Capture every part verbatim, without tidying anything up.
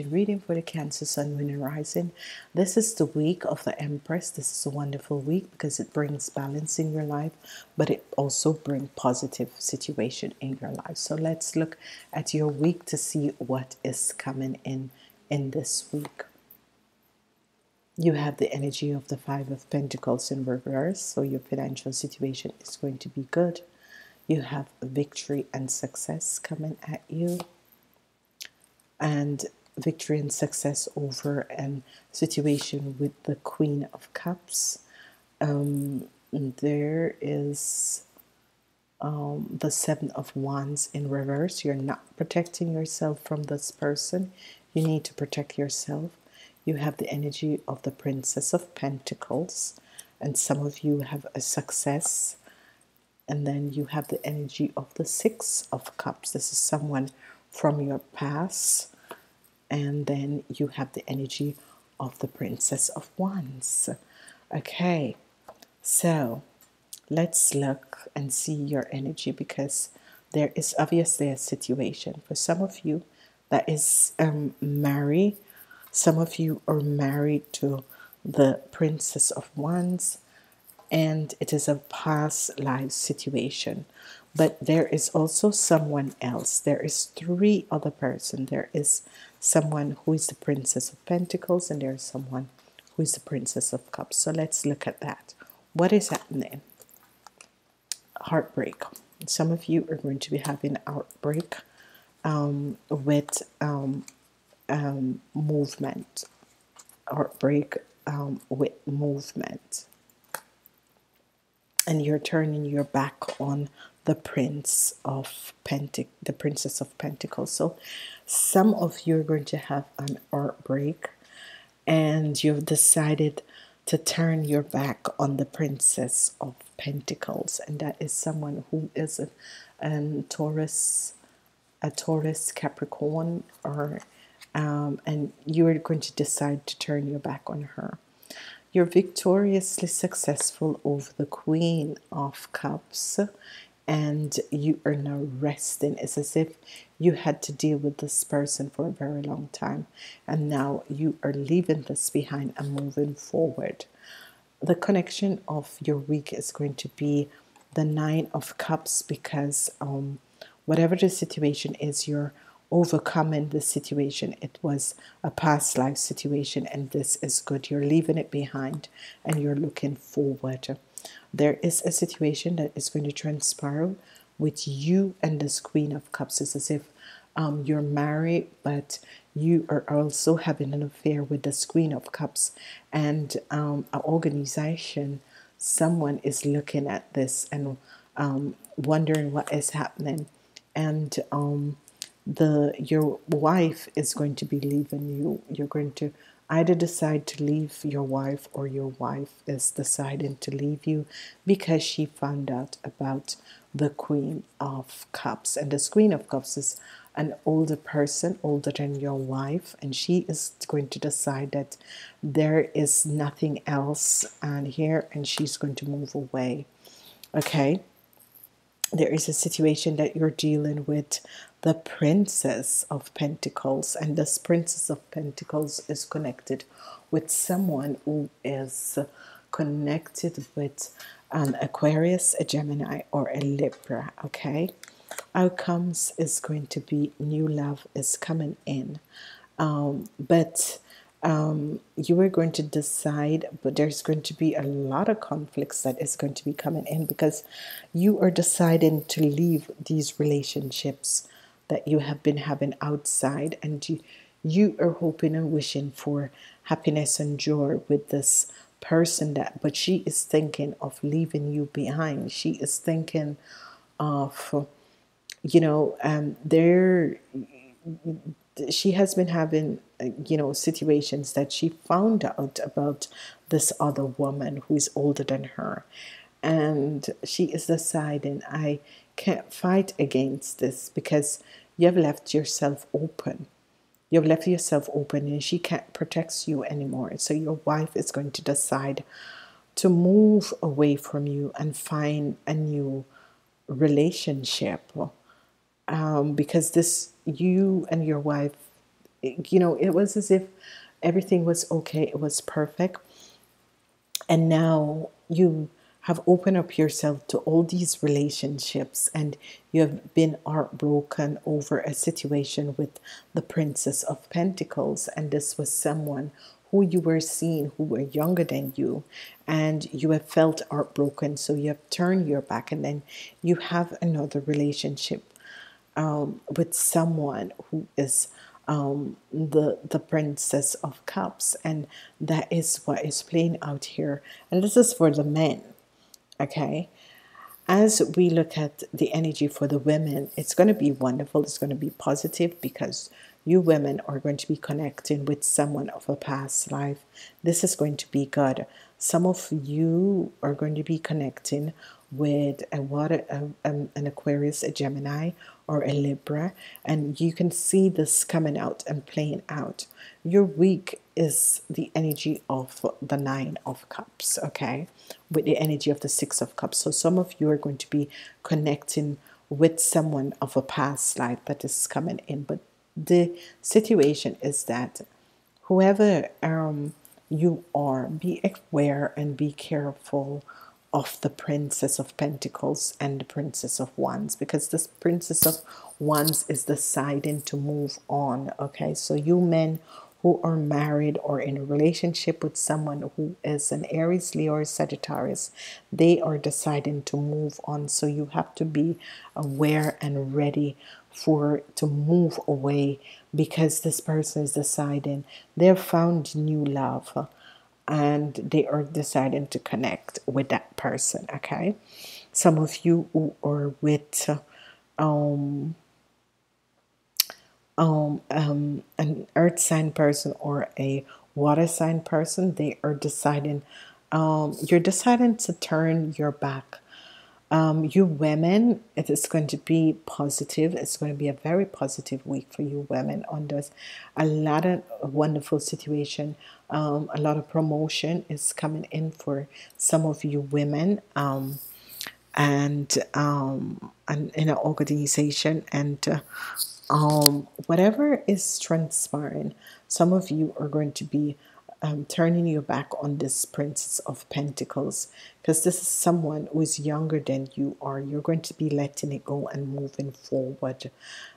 Astrology reading for the Cancer Sun, Moon and Rising. This is the week of the Empress. This is a wonderful week because it brings balance in your life, but it also brings positive situation in your life. So let's look at your week to see what is coming in in this week. You have the energy of the Five of Pentacles in reverse, so your financial situation is going to be good. You have victory and success coming at you, and victory and success over a situation with the Queen of Cups. Um, there is um, the Seven of Wands in reverse. You're not protecting yourself from this person. You need to protect yourself. You have the energy of the Princess of Pentacles, and some of you have a success. And then you have the energy of the Six of Cups. This is someone from your past. And then you have the energy of the Princess of Wands. Okay, so let's look and see your energy, because there is obviously a situation for some of you that is um, married. Some of you are married to the Princess of Wands, and it is a past life situation. But there is also someone else. There is three other person. There is someone who is the Princess of Pentacles, and there is someone who is the Princess of Cups. So let's look at that. What is happening? Heartbreak. Some of you are going to be having heartbreak um, with um, um, movement. Heartbreak um, with movement. And you're turning your back on the Prince of Pentac, the Princess of Pentacles. So some of you are going to have an heartbreak, and you've decided to turn your back on the Princess of Pentacles, and that is someone who is a, a Taurus, a Taurus Capricorn, or um, and you are going to decide to turn your back on her. You're victoriously successful over the Queen of Cups, and you are now resting. It's as if you had to deal with this person for a very long time, and now you are leaving this behind and moving forward. The connection of your week is going to be the Nine of Cups, because um, whatever the situation is, you're overcoming the situation. It was a past life situation, and this is good. You're leaving it behind and you're looking forward. There is a situation that is going to transpire with you and this Queen of Cups. It's as if um, you're married, but you are also having an affair with this Queen of Cups, and um, an organization, someone is looking at this and um, wondering what is happening, and um, The your wife is going to be leaving you. You're going to either decide to leave your wife, or your wife is deciding to leave you because she found out about the Queen of Cups. And this Queen of Cups is an older person, older than your wife, and she is going to decide that there is nothing else on here, and she's going to move away. Okay. There is a situation that you're dealing with the Princess of Pentacles, and this Princess of Pentacles is connected with someone who is connected with an Aquarius, a Gemini, or a Libra. Okay, outcomes is going to be new love is coming in, um, but Um, you are going to decide, but there's going to be a lot of conflicts that is going to be coming in, because you are deciding to leave these relationships that you have been having outside, and you, you are hoping and wishing for happiness and joy with this person, that but she is thinking of leaving you behind. She is thinking of, you know, um, there she has been having, you know, situations that she found out about this other woman who is older than her, and she is deciding, I can't fight against this, because you have left yourself open. You've left yourself open, and she can't protect you anymore. So your wife is going to decide to move away from you and find a new relationship, um, because this, you and your wife you know, it was as if everything was okay, it was perfect. And now you have opened up yourself to all these relationships, and you have been heartbroken over a situation with the Princess of Pentacles, and this was someone who you were seeing who were younger than you, and you have felt heartbroken, so you have turned your back, and then you have another relationship um, with someone who is um, the the Princess of Cups, and that is what is playing out here. And this is for the men. Okay, as we look at the energy for the women, it's going to be wonderful, it's going to be positive, because you women are going to be connecting with someone of a past life. This is going to be good. Some of you are going to be connecting with a water, a, a, an Aquarius, a Gemini, or a Libra, and you can see this coming out and playing out. Your week is the energy of the Nine of Cups, okay, with the energy of the Six of Cups. So some of you are going to be connecting with someone of a past life that is coming in. But the situation is that whoever um, you are, be aware and be careful of the Princess of Pentacles and the Princess of Wands, because this Princess of Wands is deciding to move on. Okay, so you men who are married or in a relationship with someone who is an Aries, Leo, or Sagittarius, they are deciding to move on. So you have to be aware and ready for to move away, because this person is deciding they've found new love and they are deciding to connect with that person. Okay, some of you who are with um um um an earth sign person or a water sign person, they are deciding um you're deciding to turn your back. Um, you women, it is going to be positive. It's going to be a very positive week for you women on this. A lot of wonderful situation. Um, a lot of promotion is coming in for some of you women, um, and um, and in an organization, and uh, um, whatever is transpiring, some of you are going to be Um, turning your back on this Princess of Pentacles, because this is someone who is younger than you are. You're going to be letting it go and moving forward.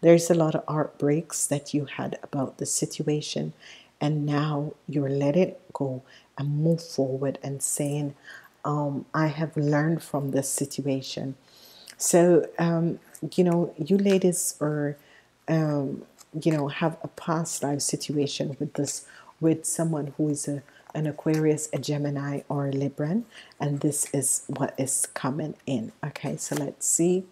There's a lot of heartbreaks that you had about the situation, and now you're letting it go and move forward and saying, um, I have learned from this situation. So um, you know, you ladies are um, you know, have a past life situation with this with someone who is a, an Aquarius, a Gemini, or a Libran, and this is what is coming in. Okay, so let's see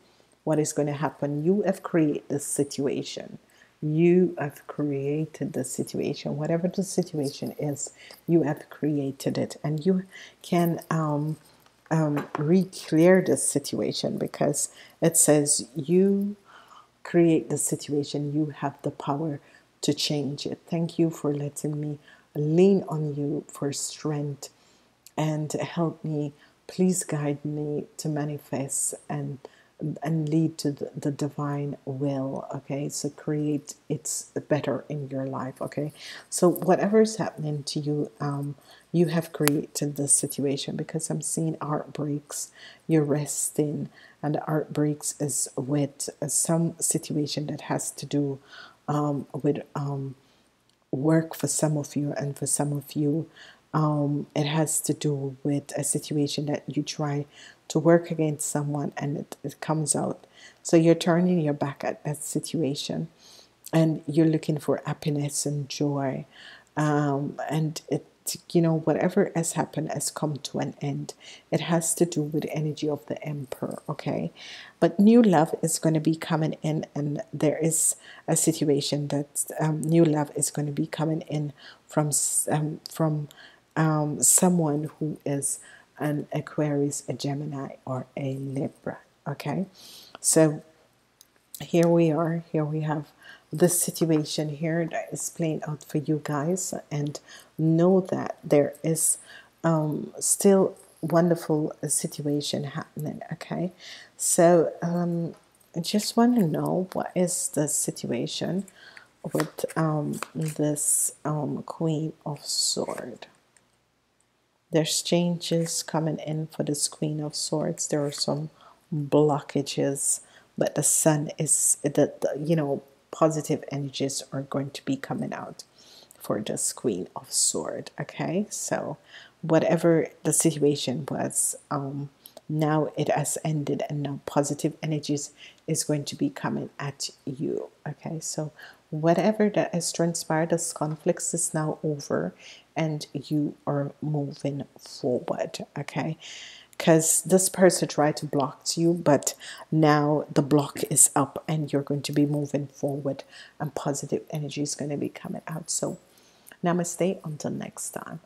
what is going to happen. You have created the situation. You have created the situation. Whatever the situation is, you have created it, and you can um, um, re-clear this situation, because it says you create the situation. You have the power to change it. Thank you for letting me lean on you for strength, and help me, please guide me to manifest and and lead to the, the divine will. Okay, so create it's better in your life. Okay, so whatever is happening to you, um, you have created this situation, because I'm seeing heartbreaks. You're resting, and the heartbreaks is with some situation that has to do Um, with um, work for some of you, and for some of you um, it has to do with a situation that you try to work against someone, and it, it comes out. So you're turning your back at that situation, and you're looking for happiness and joy, um, and it, you know, whatever has happened has come to an end. It has to do with the energy of the Emperor. Okay, but new love is going to be coming in, and there is a situation that um, new love is going to be coming in from um, from um, someone who is an Aquarius, a Gemini, or a Libra. Okay, so here we are. Here we have this situation here that is playing out for you guys, and know that there is um, still wonderful situation happening. Okay, so um, I just want to know what is the situation with um, this um, Queen of Swords. There's changes coming in for this Queen of Swords. There are some blockages, but the sun is that, you know, positive energies are going to be coming out for this Queen of Swords. Okay, so whatever the situation was, um, now it has ended, and now positive energies is going to be coming at you. Okay, so whatever that has transpired, this conflict is now over, and you are moving forward. Okay, because this person tried to block you, but now the block is up, and you're going to be moving forward, and positive energy is going to be coming out. So namaste until next time.